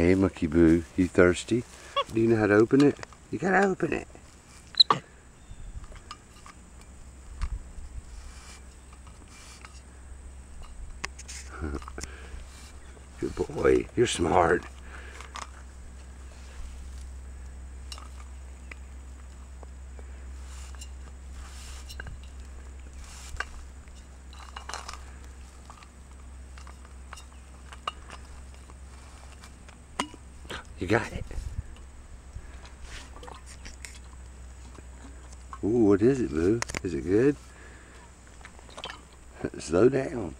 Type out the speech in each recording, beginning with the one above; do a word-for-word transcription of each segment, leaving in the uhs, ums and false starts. Hey, MonkeyBoo, you thirsty? Do you know how to open it? You gotta open it. Good boy, you're smart. You got it. Ooh, what is it, Boo? Is it good? Slow down.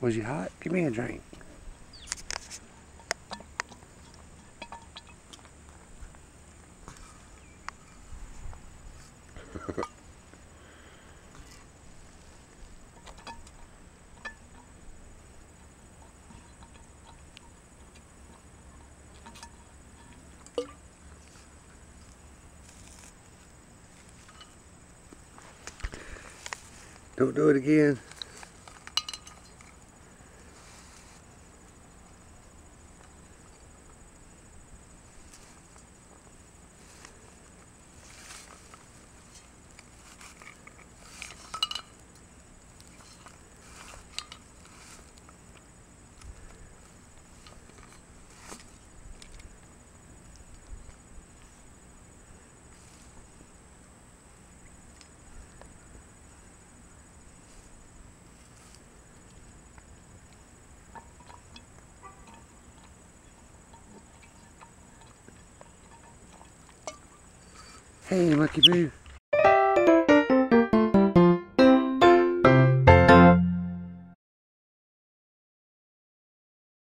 Was you hot? Give me a drink. Don't do it again. Hey, MonkeyBoo.